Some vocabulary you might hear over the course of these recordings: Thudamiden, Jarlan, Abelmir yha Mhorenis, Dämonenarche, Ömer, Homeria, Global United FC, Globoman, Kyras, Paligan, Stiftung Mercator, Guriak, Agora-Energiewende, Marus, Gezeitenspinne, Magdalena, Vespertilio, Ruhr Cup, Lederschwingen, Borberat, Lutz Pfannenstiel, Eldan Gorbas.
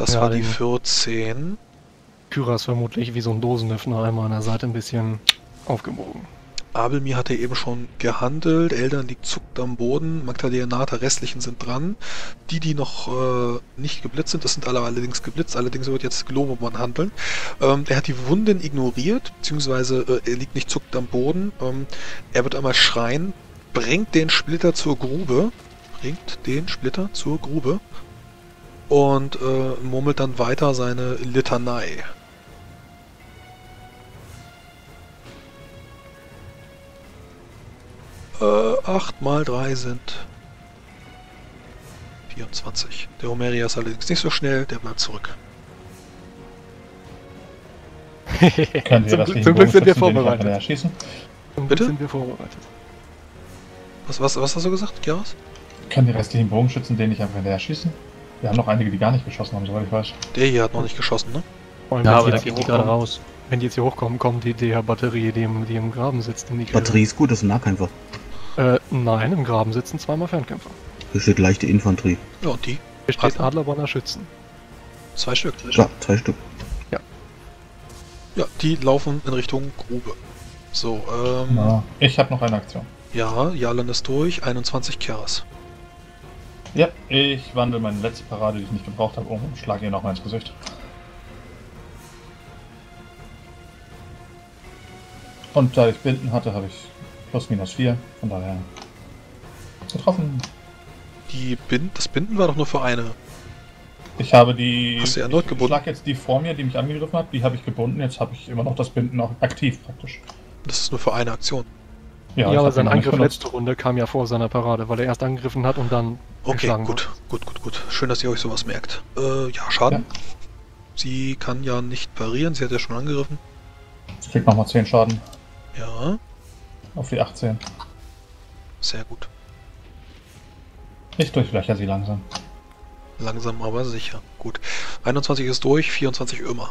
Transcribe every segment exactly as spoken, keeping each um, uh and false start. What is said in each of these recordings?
Das ja, war die vierzehn. Kyras vermutlich wie so ein Dosenöffner einmal an der Seite ein bisschen aufgebogen. Abelmir hatte eben schon gehandelt, Eldan liegt zuckt am Boden, Magdalena der restlichen sind dran. Die, die noch äh, nicht geblitzt sind, das sind alle allerdings geblitzt, allerdings wird jetzt Globoman handeln. Ähm, er hat die Wunden ignoriert, beziehungsweise äh, er liegt nicht zuckt am Boden. Ähm, er wird einmal schreien, bringt den Splitter zur Grube, bringt den Splitter zur Grube und äh, murmelt dann weiter seine Litanei. acht mal drei sind vierundzwanzig. Der Homeria ist allerdings nicht so schnell, der bleibt zurück. zum, Gl zum Glück sind wir vorbereitet. Zum Glück sind wir vorbereitet. Was, was, was hast du gesagt, Kyras? Können die restlichen Bogenschützen den nicht einfach hinterher schießen? Wir haben noch einige, die gar nicht geschossen haben, soweit ich weiß. Der hier hat noch nicht geschossen, ne? Ja, ja, aber da geht die gerade raus. Wenn die jetzt hier hochkommen, kommt die D H-Batterie, die, die im Graben sitzt. In die Batterie ist gut, das ist ein Nahkämpfer. Äh, nein, im Graben sitzen zweimal Fernkämpfer. Hier steht leichte Infanterie. Ja, und die? Hier steht Adlerbanner Schützen. Zwei Stück. Zwei Stück. Ja, zwei Stück. Ja. Ja, die laufen in Richtung Grube. So, ähm... Na, ich habe noch eine Aktion. Ja, Jarlan ist durch, einundzwanzig Kyras. Ja, ich wandle meine letzte Parade, die ich nicht gebraucht habe, um und schlage ihr noch mal ins Gesicht. Und da ich Binden hatte, habe ich plus minus vier, von daher getroffen. Die Bind, das Binden war doch nur für eine. Ich habe die. Hast du erneut gebunden? Ich schlag jetzt die vor mir, die mich angegriffen hat, die habe ich gebunden, jetzt habe ich immer noch das Binden auch aktiv praktisch. Das ist nur für eine Aktion. Ja, ja, aber sein Angriff letzte Runde kam ja vor seiner Parade, weil er erst angegriffen hat und dann. Okay, gut, hat. gut, gut, gut. Schön, dass ihr euch sowas merkt. Äh, ja, Schaden. Ja. Sie kann ja nicht parieren, sie hat ja schon angegriffen. Ich krieg nochmal zehn Schaden. Ja. Auf die achtzehn. Sehr gut. Ich durchlöcher sie langsam. Langsam, aber sicher. Gut. einundzwanzig ist durch, vierundzwanzig Ömer.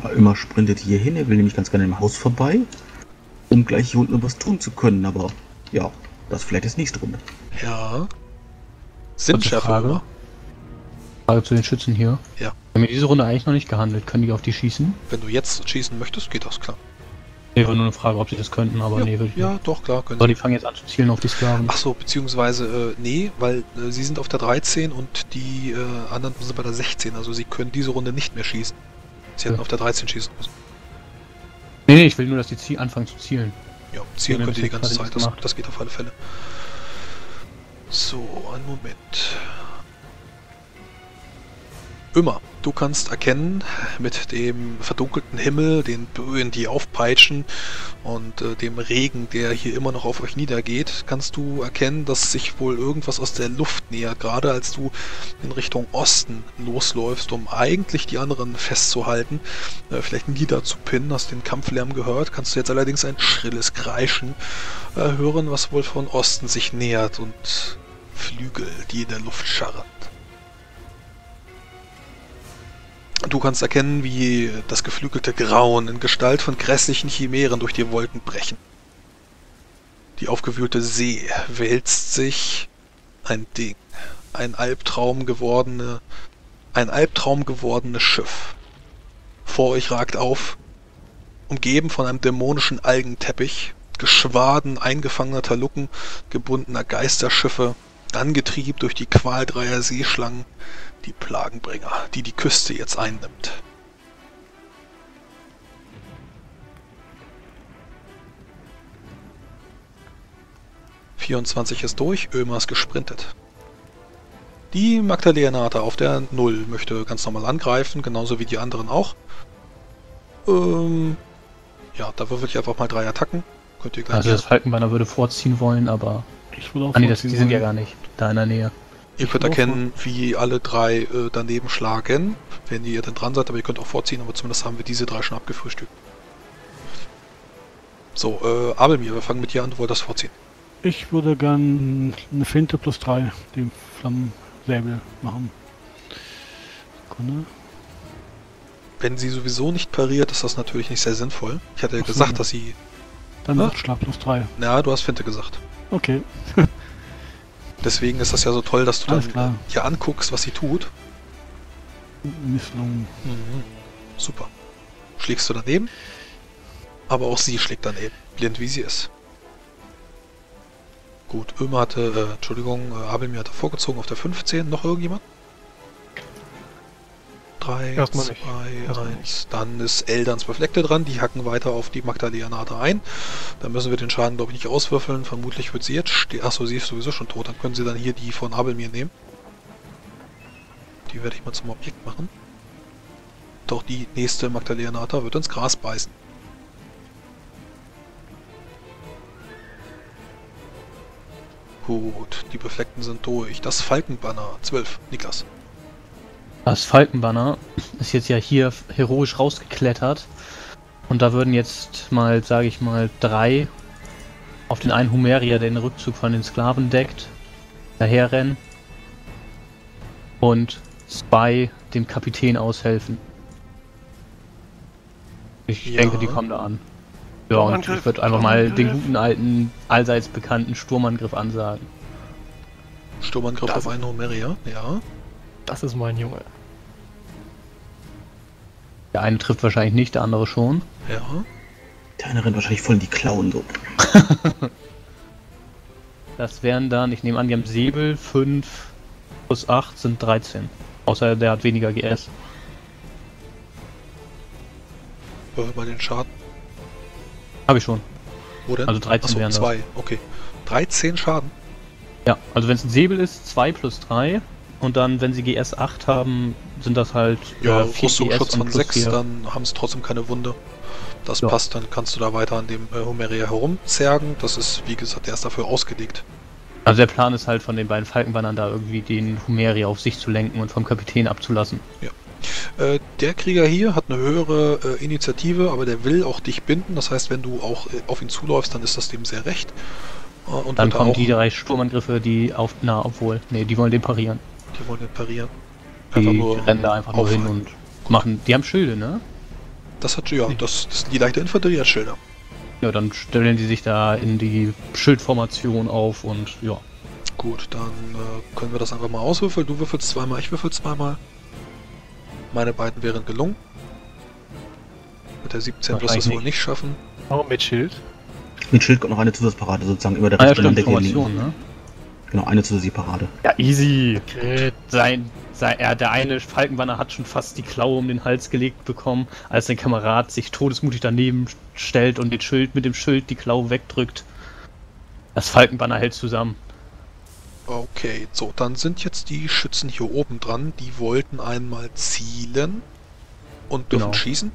Ja, Ömer sprintet hier hin, er will nämlich ganz gerne im Haus vorbei, um gleich hier unten was tun zu können, aber ja, das vielleicht ist nächste Runde. Ja. Sinnschärfe, Ömer. Frage zu den Schützen hier. Ja. Wir haben diese Runde eigentlich noch nicht gehandelt. Können die auf die schießen? Wenn du jetzt schießen möchtest, geht das klar. Nee, war nur eine Frage, ob sie das könnten, aber ja, nee, würde ich ja, nicht. Doch, klar, können aber sie. Die fangen jetzt an zu zielen auf die Sklaven. Achso, beziehungsweise, äh, nee, weil äh, sie sind auf der dreizehn und die äh, anderen sind bei der sechzehn, also sie können diese Runde nicht mehr schießen. Sie ja. hätten auf der dreizehn schießen müssen. Nee, nee, ich will nur, dass die Ziel anfangen zu zielen. Ja, zielen könnt ihr die ganze Zeit, das, das geht auf alle Fälle. So, einen Moment. Ömer, du kannst erkennen, mit dem verdunkelten Himmel, den Böen, die aufpeitschen und äh, dem Regen, der hier immer noch auf euch niedergeht, kannst du erkennen, dass sich wohl irgendwas aus der Luft nähert, gerade als du in Richtung Osten losläufst, um eigentlich die anderen festzuhalten, äh, vielleicht ein Gitter zu pinnen, hast den Kampflärm gehört, kannst du jetzt allerdings ein schrilles Kreischen äh, hören, was wohl von Osten sich nähert und Flügel, die in der Luft scharren. Du kannst erkennen, wie das geflügelte Grauen in Gestalt von grässlichen Chimären durch die Wolken brechen. Die aufgewühlte See wälzt sich ein Ding, ein Albtraum gewordene, ein Albtraum gewordenes Schiff. Vor euch ragt auf, umgeben von einem dämonischen Algenteppich, Geschwaden eingefangener Talucken, gebundener Geisterschiffe, angetrieben durch die Qual dreier Seeschlangen, die Plagenbringer, die die Küste jetzt einnimmt. vierundzwanzig ist durch, Ömer ist gesprintet. Die Magdalena auf der null möchte ganz normal angreifen, genauso wie die anderen auch. Ähm, ja, da würfel ich einfach mal drei Attacken. Könnt ihr gleich also das Falkenbanner würde vorziehen wollen, aber... Ich will auch ah, nee, das, die sind ja gar nicht da in der Nähe. Ihr könnt erkennen, wie alle drei äh, daneben schlagen, wenn ihr dann dran seid, aber ihr könnt auch vorziehen, aber zumindest haben wir diese drei schon abgefrühstückt. So, äh, Abelmir, wir fangen mit dir an, du wolltest vorziehen. Ich würde gern eine Finte plus drei, den Flammensäbel machen. Sekunde. Wenn sie sowieso nicht pariert, ist das natürlich nicht sehr sinnvoll. Ich hatte ja Ach, gesagt, so. dass sie... Dann macht Schlag plus drei. Ja, du hast Finte gesagt. Okay. Deswegen ist das ja so toll, dass du dann hier anguckst, was sie tut. Mischung. Mhm. Super. Schlägst du daneben? Aber auch sie schlägt daneben, blind wie sie ist. Gut, Ömer hatte, äh, Entschuldigung, äh, Abelmir hatte vorgezogen auf der fünfzehn. Noch irgendjemand? drei, zwei, eins. Dann ist Eldans Befleckte dran. Die hacken weiter auf die Magdalena ein. Dann müssen wir den Schaden, glaube ich, nicht auswürfeln. Vermutlich wird sie jetzt stehen. Achso, sie ist sowieso schon tot. Dann können sie dann hier die von Abelmir nehmen. Die werde ich mal zum Objekt machen. Doch die nächste Magdalena wird ins Gras beißen. Gut, die Befleckten sind durch. Das Falkenbanner. zwölf. Niklas. Das Falkenbanner ist jetzt ja hier heroisch rausgeklettert. Und da würden jetzt mal, sage ich mal, drei auf den einen Homeria, der den Rückzug von den Sklaven deckt, daherrennen. Und zwei dem Kapitän aushelfen. Ich ja. denke, die kommen da an. Ja, und ich würde einfach mal den guten alten, allseits bekannten Sturmangriff ansagen. Sturmangriff das auf einen Homeria, ja. Das ist mein Junge. Der eine trifft wahrscheinlich nicht, der andere schon. Ja. Der eine rennt wahrscheinlich voll in die Klauen, so. Das wären dann, ich nehme an, die haben Säbel, fünf plus acht sind dreizehn. Außer der hat weniger G S. Würfel mal den Schaden. Habe ich schon. Wo denn? Also dreizehn Achso, wären das. zwei, okay. dreizehn Schaden? Ja, also wenn es ein Säbel ist, zwei plus drei. Und dann, wenn sie G S acht haben, sind das halt ja, äh, Rüstungsschutz von sechs, dann haben sie trotzdem keine Wunde. Das ja. passt, dann kannst du da weiter an dem äh, Homeria herumzergen. Das ist, wie gesagt, erst dafür ausgelegt. Also der Plan ist halt von den beiden Falkenbannern da irgendwie den Homeria auf sich zu lenken und vom Kapitän abzulassen. Ja. Äh, der Krieger hier hat eine höhere äh, Initiative, aber der will auch dich binden. Das heißt, wenn du auch äh, auf ihn zuläufst, dann ist das dem sehr recht. Äh, und dann kommen die drei Sturmangriffe, die auf... Na, obwohl... Ne, die wollen den parieren. Die wollen nicht parieren. Die, nur die rennen da einfach nur hin und machen. Die haben Schilde, ne? Das hat ja, das, das die leichte Infanterie hat Schilder. Ja, dann stellen die sich da in die Schildformation auf und ja. Gut, dann äh, können wir das einfach mal auswürfeln. Du würfelst zweimal, ich würfel zweimal. Meine beiden wären gelungen. Mit der siebzehn plus das wohl nicht schaffen. Warum mit Schild? Mit Schild kommt noch eine Zusatzparade sozusagen über der ah, rechten Formation, ne? Genau, eine zusätzliche Parade. Ja, easy. Okay. Sein, sein, ja, der eine Falkenbanner hat schon fast die Klaue um den Hals gelegt bekommen, als sein Kamerad sich todesmutig daneben stellt und den Schild mit dem Schild die Klaue wegdrückt. Das Falkenbanner hält zusammen. Okay, so, dann sind jetzt die Schützen hier oben dran. Die wollten einmal zielen und dürfen genau. schießen.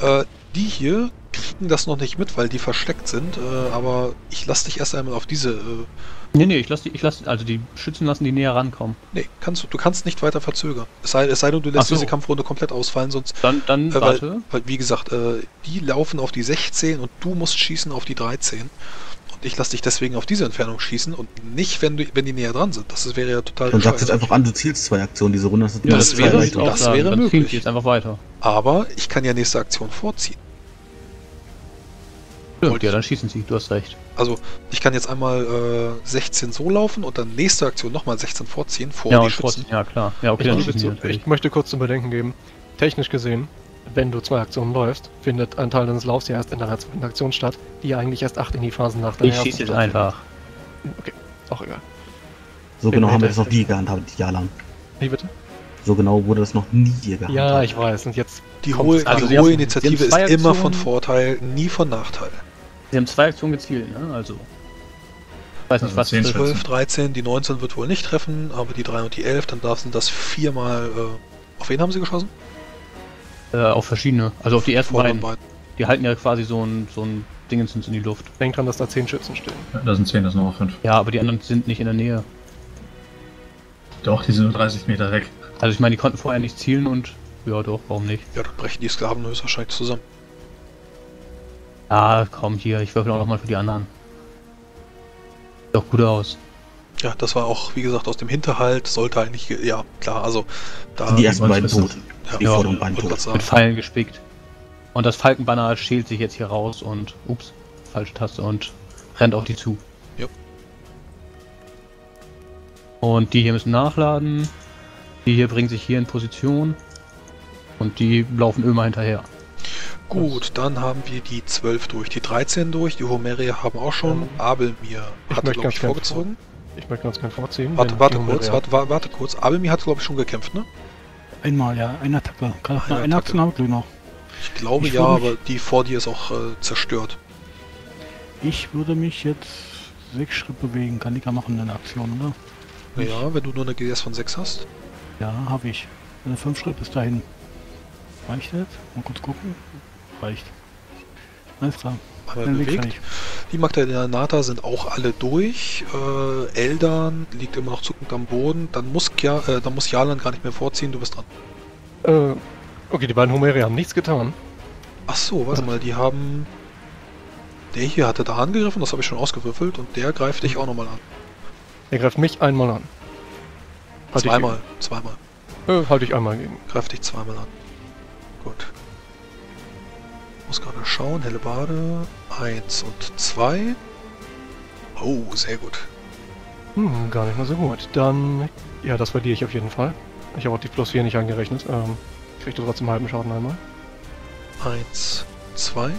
Äh, die hier kriegen das noch nicht mit, weil die versteckt sind, äh, aber ich lasse dich erst einmal auf diese... Äh, nee, nee, ich lasse die, ich lasse, also die Schützen lassen die näher rankommen. Nee, kannst, du kannst nicht weiter verzögern. Es sei, es sei denn, du lässt so. diese Kampfrunde komplett ausfallen, sonst... Dann, dann äh, warte. Weil, weil, wie gesagt, äh, die laufen auf die sechzehn und du musst schießen auf die dreizehn. Und ich lasse dich deswegen auf diese Entfernung schießen und nicht, wenn, du, wenn die näher dran sind. Das wäre ja total... Dann sagst du jetzt einfach an, du zielst zwei Aktionen, diese Runde. Das, ja, das, das wäre, das sagen, wäre dann möglich. Jetzt einfach weiter. Aber ich kann ja nächste Aktion vorziehen. Stimmt, ja, dann schießen sie, du hast recht. Also, ich kann jetzt einmal äh, sechzehn so laufen und dann nächste Aktion nochmal sechzehn vorziehen, vor ja, die Schützen. Ja, klar. Ja, okay, ich, dann schießen die, ich möchte kurz zum Bedenken geben. Technisch gesehen, wenn du zwei Aktionen läufst, findet ein Teil deines Laufs ja erst in deiner zweiten Aktion statt, die ja eigentlich erst acht in die Phasen nach deiner ersten Ich schieße jetzt einfach. Okay, auch egal. So genau haben wir das noch nie gehandhabt, jahrelang. Wie bitte? So genau wurde das noch nie gehandhabt. Ja, ich weiß. Und jetzt die hohe, also die hohe Initiative ist immer von Vorteil, nie von Nachteil. Sie haben zwei Aktionen gezielt, ne? Also. Ich weiß nicht, was ist zwölf, dreizehn, die neunzehn wird wohl nicht treffen, aber die drei und die elf, dann darf sie das viermal. Äh, auf wen haben sie geschossen? Äh, auf verschiedene. Also auf die ersten beiden. beiden. Die halten ja quasi so ein, so ein Dingens in die Luft. Denk dran, dass da zehn Schützen stehen. Ja, da sind zehn, das sind nochmal fünf. Ja, aber die anderen sind nicht in der Nähe. Doch, die sind nur dreißig Meter weg. Also ich meine, die konnten vorher nicht zielen und. Ja, doch, warum nicht? Ja, dann brechen die Sklaven höchstwahrscheinlich zusammen. Ah, komm hier, ich würfel auch nochmal für die anderen. Sieht doch gut aus. Ja, das war auch, wie gesagt, aus dem Hinterhalt, sollte eigentlich, ja, klar, also... da die ersten beiden tot. Ja, die vorderen beiden tot. Mit Pfeilen gespickt. Und das Falkenbanner schält sich jetzt hier raus und... Ups, falsche Taste und rennt auf die zu. Ja. Und die hier müssen nachladen. Die hier bringen sich hier in Position. Und die laufen immer hinterher. Gut, dann haben wir die zwölf durch, die dreizehn durch, die Homeria haben auch schon, ähm, Abelmir hat, glaube ich, vorgezogen. Ich möchte ganz gern vorziehen. Warte, warte kurz, warte, warte kurz. Abelmir hat, glaube ich, schon gekämpft, ne? Einmal, ja, eine Attacke. Kann eine, eine Attacke haben, noch. Ich glaube ich ja, aber die vor dir ist auch äh, zerstört. Ich würde mich jetzt sechs Schritte bewegen, kann ich ja machen in der Aktion, oder? Naja, ich, wenn du nur eine G S von sechs hast. Ja, habe ich. Also fünf Schritte bis dahin. Reicht das? Mal kurz gucken. Reicht. Alles klar. Bewegt. Die Magdalena sind auch alle durch. Äh, Eldan liegt immer noch zuckend am Boden. Dann muss, ja, äh, dann muss Jarlan gar nicht mehr vorziehen, du bist dran. Äh, okay, die beiden Homeri haben nichts getan. Ach so, warte ja. mal, die haben... Der hier hatte da angegriffen, das habe ich schon ausgewürfelt. Und der greift dich auch nochmal an. Der greift mich einmal an. Halt zweimal, zweimal. Äh, halt dich einmal gegen. Greift dich zweimal an. Gut. Muss gerade schauen, Hellebarde eins und zwei. Oh, sehr gut. Hm, gar nicht mal so gut. Dann, ja, das verliere ich auf jeden Fall. Ich habe auch die plus vier nicht angerechnet. Ähm, kriegst du trotzdem halben Schaden einmal. eins, zwei.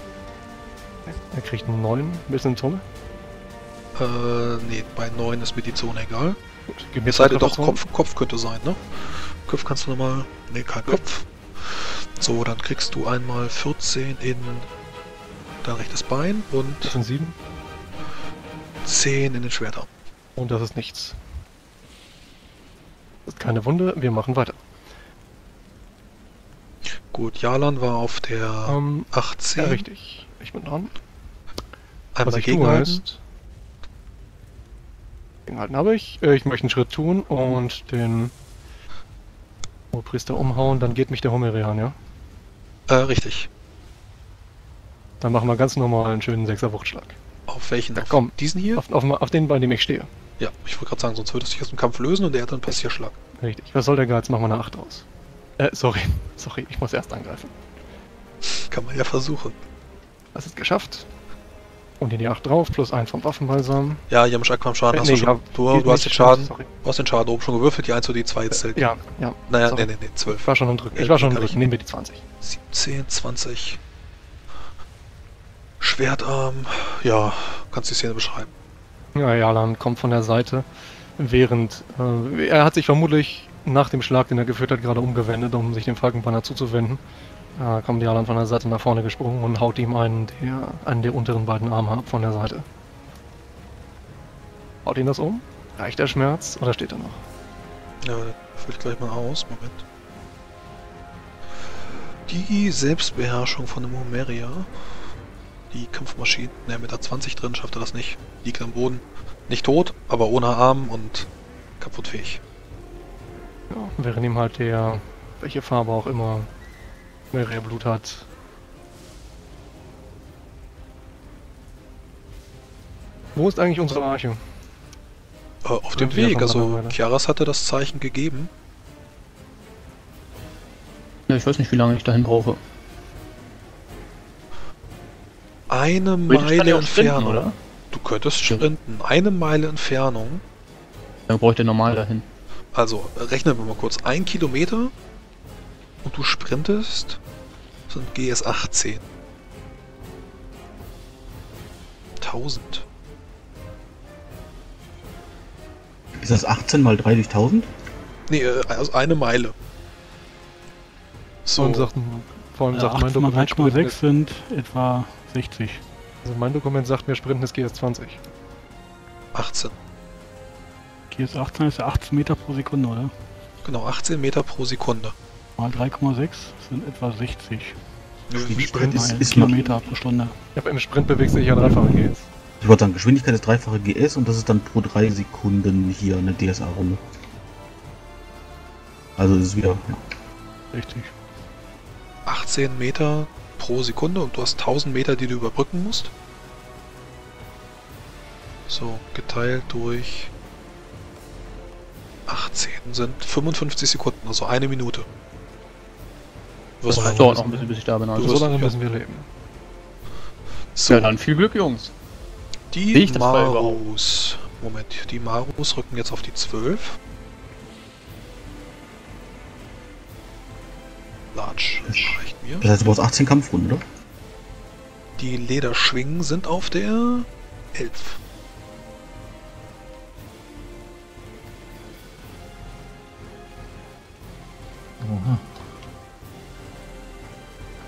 Er kriegt neun, ein bisschen Zone. Äh, nee, bei neun ist mir die Zone egal. Gut, es sei denn doch, Kopf, Kopf könnte sein, ne? Kopf kannst du nochmal... Ne, kein Kopf. So, dann kriegst du einmal vierzehn in dein rechtes Bein und das sind sieben. zehn in den Schwertarm. Und das ist nichts. Das ist keine Wunde, wir machen weiter. Gut, Jarlan war auf der ähm, achtzehn. Ja, richtig, ich bin dran. Einmal gegenhalten. Gegenhalten habe ich. Ich möchte einen Schritt tun und den Priester umhauen, dann geht mich der Homeri an, ja? Äh, richtig. Dann machen wir ganz normal einen schönen sechser Wuchtschlag. Auf welchen? Ja, komm, auf diesen hier? Auf, auf, auf den, bei dem ich stehe. Ja, ich wollte gerade sagen, sonst würdest du dich aus dem Kampf lösen und der hat dann Passierschlag. Richtig. Was soll der Geiz? Machen wir eine acht aus. Äh, sorry. Sorry, ich muss erst angreifen. Kann man ja versuchen. Das ist geschafft. Und in die acht drauf, plus eins vom Waffenbalsam. Ja, Jamusch Aquam Schaden äh, hast nee, du schon. Du, du hast den Schaden, sorry. Du hast den Schaden oben schon gewürfelt, die eins und die zwei jetzt zählt. Ja, ja. Naja, sorry. nee, nee, nee, zwölf. Ich war schon im Drücken, ich war schon im Drücken, nehmen wir die zwanzig. siebzehn, zwanzig. Schwertarm, ja, kannst die Szene beschreiben. Ja, Jarlan kommt von der Seite, während, äh, er hat sich vermutlich nach dem Schlag, den er geführt hat, gerade umgewendet, um sich dem Falkenbanner zuzuwenden. Da kommt Jarlan von der Seite nach vorne gesprungen und haut ihm einen der, einen der unteren beiden Arme ab von der Seite. Haut ihn das um? Reicht der Schmerz? Oder steht er noch? Ja, das fällt gleich mal aus. Moment. Die Selbstbeherrschung von dem Homeria. Die Kampfmaschine. Ne, mit der zwanzig drin schafft er das nicht. Liegt am Boden. Nicht tot, aber ohne Arm und kaputtfähig. Ja, während ihm halt der, welche Farbe auch immer, mehrere Blut hat. Wo ist eigentlich unsere Arche? Äh, auf dem Weg, also Kyras hatte das Zeichen gegeben. Ja, ich weiß nicht, wie lange ich dahin brauche. Eine Meile Entfernung, oder? Du könntest sprinten. Eine Meile Entfernung. Dann bräuchte ich normal dahin. Also, rechnen wir mal kurz. Ein Kilometer. Und du sprintest, sind G S achtzehn. tausend. Ist das achtzehn mal drei durch tausend? Nee, also eine Meile. So. Sagt, vor allem sagt äh, mein Dokument, achtzehn mal sechs sind etwa sechzig. Also mein Dokument sagt mir, sprinten ist G S zwanzig. achtzehn. G S achtzehn ist ja achtzehn Meter pro Sekunde, oder? Genau, achtzehn Meter pro Sekunde. drei Komma sechs sind etwa sechzig. Im Sprint ist, ist Kilometer pro Stunde. Ja, im Sprint bewegt sich ja dreifache G S. Ich wollte sagen, Geschwindigkeit ist dreifache G S und das ist dann pro drei Sekunden hier eine D S A-Runde. Also das ist wieder... Ja. Richtig. achtzehn Meter pro Sekunde und du hast tausend Meter, die du überbrücken musst. So, geteilt durch... achtzehn sind fünfundfünfzig Sekunden, also eine Minute. Das dauert noch ein bisschen, bis ich da bin. Also so lange müssen wir leben. So. Ja, dann viel Glück, Jungs. Die Marus... Moment, die Marus rücken jetzt auf die zwölf. Large. Reicht mir. Das heißt, du brauchst achtzehn Kampfrunden, oder? Die Lederschwingen sind auf der elf. Aha.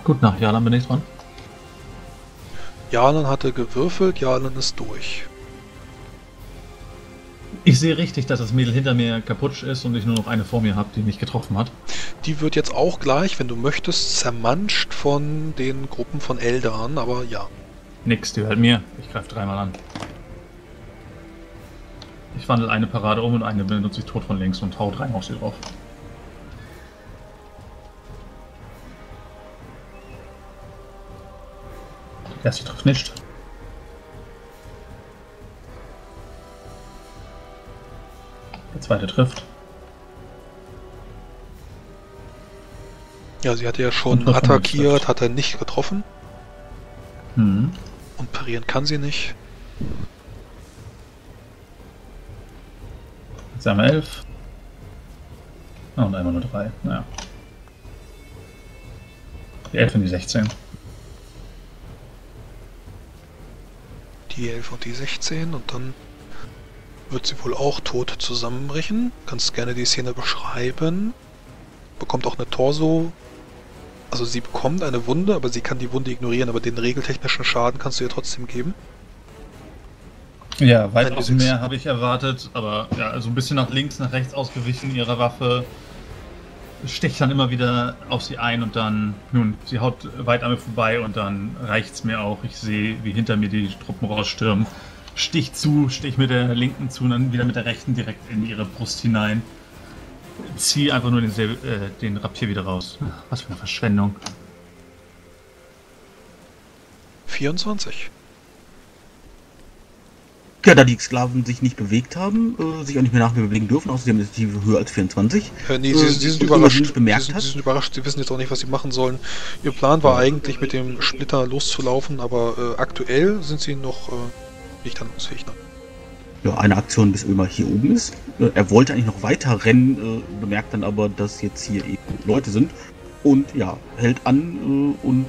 Gut, nach Jarlan bin ich dran. Jarlan hatte gewürfelt, Jarlan ist durch. Ich sehe richtig, dass das Mädel hinter mir kaputt ist und ich nur noch eine vor mir habe, die mich getroffen hat. Die wird jetzt auch gleich, wenn du möchtest, zermanscht von den Gruppen von Eldan, aber ja. Nix, die gehört mir. Ich greife dreimal an. Ich wandle eine Parade um und eine benutze ich tot von links und hau dreimal auf sie drauf. Der ist drauf nicht. Der zweite trifft. Ja, sie hatte ja schon attackiert, hat er nicht getroffen. Hm. Und parieren kann sie nicht. Jetzt haben wir elf. Oh, und einmal nur drei. Naja. Die elf und die sechzehn. Die elf und die sechzehn und dann wird sie wohl auch tot zusammenbrechen. Kannst gerne die Szene beschreiben. Bekommt auch eine Torso. Also sie bekommt eine Wunde, aber sie kann die Wunde ignorieren, aber den regeltechnischen Schaden kannst du ihr trotzdem geben. Ja, weitaus mehr habe ich erwartet, aber ja, also ein bisschen nach links, nach rechts ausgewichen ihrer Waffe. Sticht dann immer wieder auf sie ein und dann, nun, sie haut weit an mir vorbei und dann reicht's mir auch. Ich sehe, wie hinter mir die Truppen rausstürmen. Stich zu, stich mit der linken zu und dann wieder mit der rechten direkt in ihre Brust hinein. Zieh einfach nur den, äh, den Rapier wieder raus. Was für eine Verschwendung. vierundzwanzig. Ja, da die Sklaven sich nicht bewegt haben, äh, sich auch nicht mehr nach mir bewegen dürfen, außerdem ist die höher als vierundzwanzig. Ja, nee, sie, äh, sie, sind überrascht, nicht bemerkt sie, hat. sie sind überrascht, sie wissen jetzt auch nicht, was sie machen sollen. Ihr Plan war eigentlich, mit dem Splitter loszulaufen, aber äh, aktuell sind sie noch äh, nicht handlungsfähig. Ja, eine Aktion, bis Ömer hier oben ist. Äh, er wollte eigentlich noch weiter rennen, äh, bemerkt dann aber, dass jetzt hier eben Leute sind. Und ja, hält an äh, und...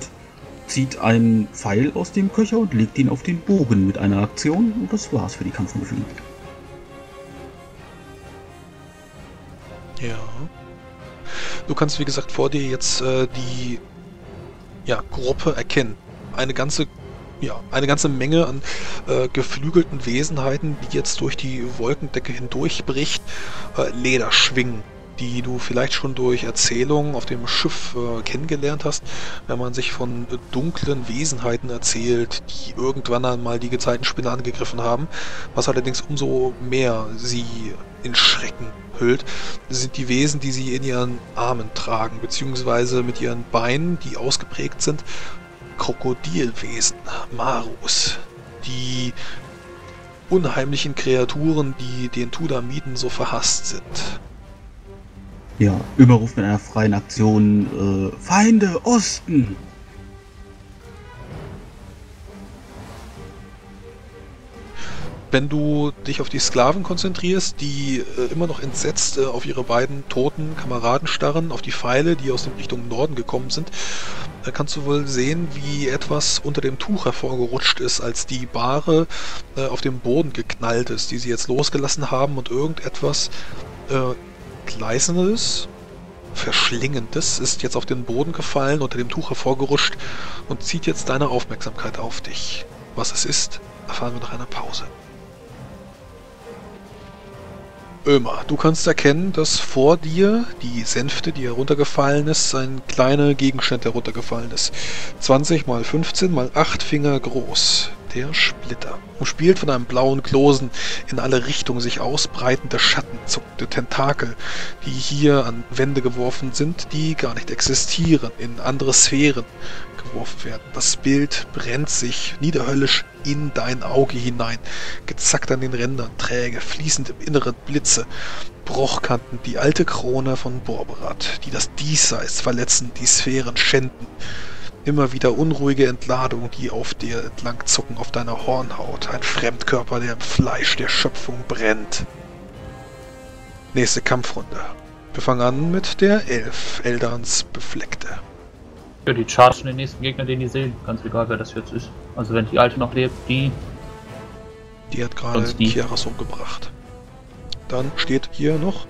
zieht einen Pfeil aus dem Köcher und legt ihn auf den Bogen mit einer Aktion und das war's für die Kampfmöglichkeit. Ja. Du kannst, wie gesagt, vor dir jetzt äh, die ja, Gruppe erkennen. Eine ganze, ja, eine ganze Menge an äh, geflügelten Wesenheiten, die jetzt durch die Wolkendecke hindurchbricht, äh, Leder schwingen, die du vielleicht schon durch Erzählungen auf dem Schiff äh, kennengelernt hast, wenn man sich von äh, dunklen Wesenheiten erzählt, die irgendwann einmal die Gezeitenspinne angegriffen haben. Was allerdings umso mehr sie in Schrecken hüllt, sind die Wesen, die sie in ihren Armen tragen, beziehungsweise mit ihren Beinen, die ausgeprägt sind. Krokodilwesen, Marus, die unheimlichen Kreaturen, die den Thudamiden so verhasst sind. Ja, Ömer ruft mit einer freien Aktion, äh, Feinde, Osten! Wenn du dich auf die Sklaven konzentrierst, die äh, immer noch entsetzt äh, auf ihre beiden toten Kameraden starren, auf die Pfeile, die aus der Richtung Norden gekommen sind, äh, kannst du wohl sehen, wie etwas unter dem Tuch hervorgerutscht ist, als die Bahre äh, auf dem Boden geknallt ist, die sie jetzt losgelassen haben und irgendetwas... Äh, Gleißendes, Verschlingendes ist jetzt auf den Boden gefallen, unter dem Tuch hervorgerutscht und zieht jetzt deine Aufmerksamkeit auf dich. Was es ist, erfahren wir nach einer Pause. Ömer, du kannst erkennen, dass vor dir die Sänfte, die heruntergefallen ist, ein kleiner Gegenstand heruntergefallen ist. zwanzig mal fünfzehn mal acht Finger groß. Der Splitter. Umspielt von einem blauen Glosen, in alle Richtungen sich ausbreitende Schatten, zuckende Tentakel, die hier an Wände geworfen sind, die gar nicht existieren, in andere Sphären geworfen werden. Das Bild brennt sich niederhöllisch in dein Auge hinein, gezackt an den Rändern, träge, fließend im Inneren Blitze, Bruchkanten, die alte Krone von Borberat, die das Diesseits verletzen, die Sphären schänden. Immer wieder unruhige Entladungen, die auf dir entlang zucken, auf deiner Hornhaut. Ein Fremdkörper, der im Fleisch der Schöpfung brennt. Nächste Kampfrunde. Wir fangen an mit der elf, Eldans Befleckte. Ja, die chargen den nächsten Gegner, den die sehen. Ganz egal, wer das jetzt ist. Also wenn die alte noch lebt, die... Die hat gerade Kyras umgebracht. Dann steht hier noch...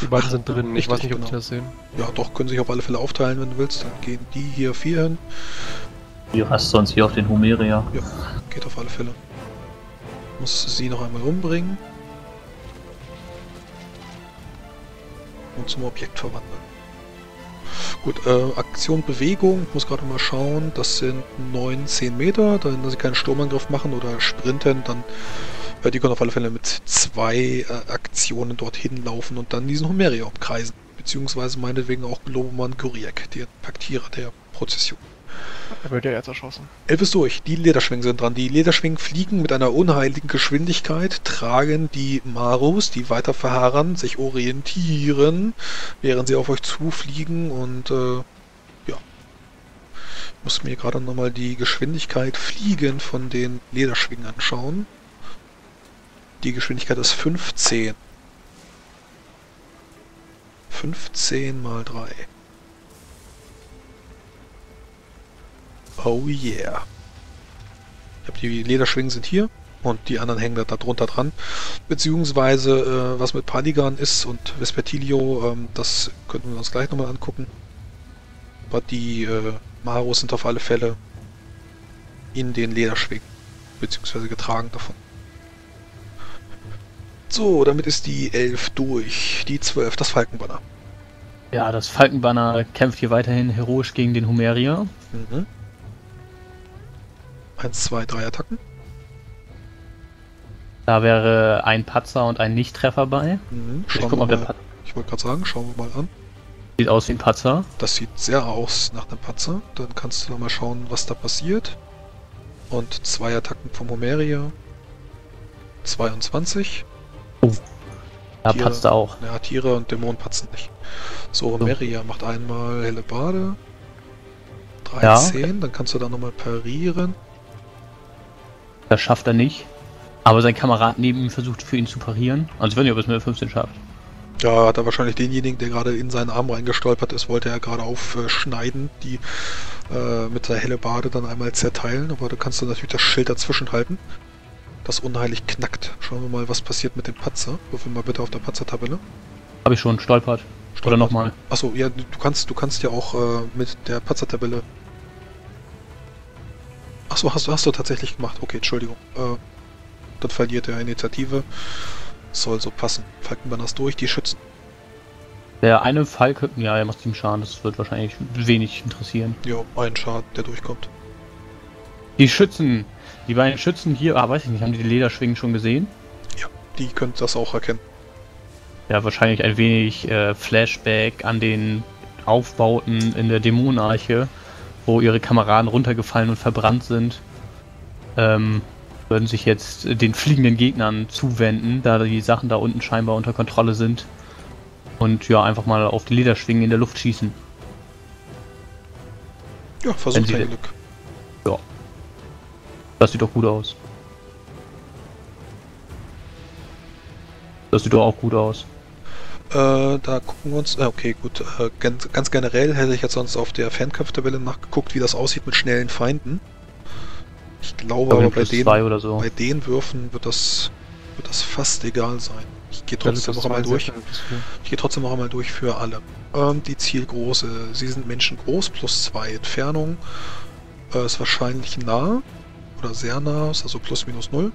Die beiden Ach, sind drin, ich weiß nicht, genau. ob die das sehen. Ja doch, können sich auf alle Fälle aufteilen, wenn du willst. Dann gehen die hier vier hin. Ihr hast sonst hier auf den Homeria. Ja, geht auf alle Fälle. Muss sie noch einmal umbringen. Und zum Objekt verwandeln. Gut, äh, Aktion Bewegung, ich muss gerade mal schauen, das sind neun, zehn Meter, dann, dass sie keinen Sturmangriff machen oder sprinten, dann, äh, die können auf alle Fälle mit zwei äh, Aktionen dorthin laufen und dann diesen Homeria umkreisen, beziehungsweise meinetwegen auch Globoman Guriak, der Paktierer der Prozession. Er wird ja jetzt erschossen. Elf ist durch, die Lederschwingen sind dran. Die Lederschwingen fliegen mit einer unheiligen Geschwindigkeit, tragen die Marus, die weiter verharren, sich orientieren, während sie auf euch zufliegen und äh, ja. Ich muss mir gerade nochmal die Geschwindigkeit fliegen von den Lederschwingen anschauen. Die Geschwindigkeit ist fünfzehn. fünfzehn mal drei. Oh yeah. Ich hab die Lederschwingen sind hier und die anderen hängen da, da drunter dran. Beziehungsweise äh, was mit Paligan ist und Vespertilio, ähm, das könnten wir uns gleich nochmal angucken. Aber die äh, Maros sind auf alle Fälle in den Lederschwingen, beziehungsweise getragen davon. So, damit ist die elf durch. Die zwölf, das Falkenbanner. Ja, das Falkenbanner kämpft hier weiterhin heroisch gegen den Homeria. Mhm. eins, zwei, drei Attacken. Da wäre ein Patzer und ein Nichttreffer bei. Mhm, ich guck mal, ob der Patzer... Ich wollte gerade sagen, schauen wir mal an. Sieht aus wie ein Patzer. Das sieht sehr aus nach einem Patzer. Dann kannst du noch mal schauen, was da passiert. Und zwei Attacken vom Homeria. zweiundzwanzig. Oh. Ja, Tiere, patzt er auch. Ja, Tiere und Dämonen patzen nicht. So, Homeria so. macht einmal helle Bade. dreizehn, ja, okay. Dann kannst du da nochmal parieren. Das schafft er nicht. Aber sein Kamerad neben ihm versucht für ihn zu parieren. Also wenn er bis mit fünfzehn schafft. Ja, hat er wahrscheinlich denjenigen, der gerade in seinen Arm reingestolpert ist, wollte er gerade aufschneiden, die äh, mit der Hellebade dann einmal zerteilen. Aber da kannst du natürlich das Schild dazwischen halten, das unheilig knackt. Schauen wir mal, was passiert mit dem Patzer. Würfel mal bitte auf der Patzer-Tabelle. Habe ich schon, stolpert. stolpert. Oder nochmal. Achso, ja, du kannst, du kannst ja auch äh, mit der Patzer-Tabelle... Achso, hast du, hast du tatsächlich gemacht. Okay, Entschuldigung. Äh, dann verliert er Initiative. Soll so passen. Falkenbanner ist durch, die schützen. Der eine Falke... Ja, er macht ihm Schaden. Das wird wahrscheinlich wenig interessieren. Ja, ein Schaden, der durchkommt. Die Schützen. Die beiden Schützen hier... Ah, weiß ich nicht. Haben die die Lederschwingen schon gesehen? Ja, die können das auch erkennen. Ja, wahrscheinlich ein wenig äh, Flashback an den Aufbauten in der Dämonenarche, wo ihre Kameraden runtergefallen und verbrannt sind, ähm, würden sich jetzt den fliegenden Gegnern zuwenden, da die Sachen da unten scheinbar unter Kontrolle sind und ja, einfach mal auf die Lederschwingen in der Luft schießen. Ja, versucht dein Glück. Ja. Das sieht doch gut aus. Das sieht doch auch gut aus. Äh, da gucken wir uns... Äh, okay, gut. Äh, ganz, ganz generell hätte ich jetzt sonst auf der Fernkampftabelle nachgeguckt, wie das aussieht mit schnellen Feinden. Ich glaube aber, bei den, oder so. bei den Würfen wird das, wird das fast egal sein. Ich gehe trotzdem noch einmal durch. Ich gehe trotzdem noch einmal durch für alle. Ähm, die Zielgroße. Sie sind Menschen groß, plus zwei Entfernung. Äh, ist wahrscheinlich nah. Oder sehr nah. Ist also plus minus null.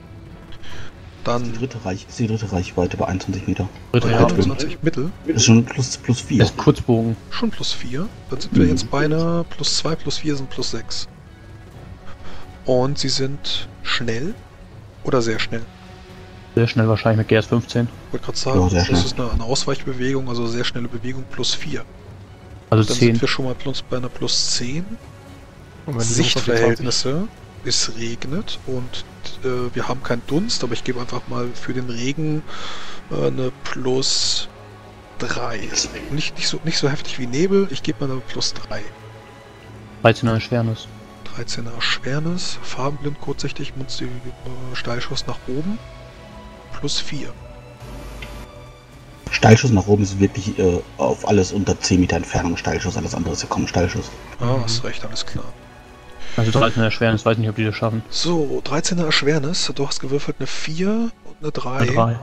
Dann die dritte Reich, ist die dritte Reichweite bei einundzwanzig Meter. Dritte ja, einundzwanzig Mittel. Das ist schon plus, plus vier. Das ist Kurzbogen. Schon plus vier. Dann sind mhm. wir jetzt beinahe plus zwei, plus vier sind plus sechs. Und sie sind schnell oder sehr schnell? Sehr schnell wahrscheinlich mit G S fünfzehn. Ich wollte gerade sagen, ja, das ist eine, eine Ausweichbewegung, also sehr schnelle Bewegung plus vier. Also dann zehn. Sind wir schon mal plus, bei einer plus zehn. Und Sichtverhältnisse. Es regnet und äh, wir haben keinen Dunst, aber ich gebe einfach mal für den Regen äh, eine plus drei. Nicht, nicht, so, nicht so heftig wie Nebel, ich gebe mal eine plus drei. dreizehner Erschwernis. dreizehner Erschwernis, farbenblind, kurzsichtig, Mundstieg, äh, Steilschuss nach oben, plus vier. Steilschuss nach oben ist wirklich äh, auf alles unter zehn Meter Entfernung Steilschuss, alles andere ist ja kaum Steilschuss. Ah, hast recht, alles klar. Also dreizehner Erschwernis, weiß nicht, ob die das schaffen. So, dreizehner Erschwernis, du hast gewürfelt eine vier und eine drei. Eine drei.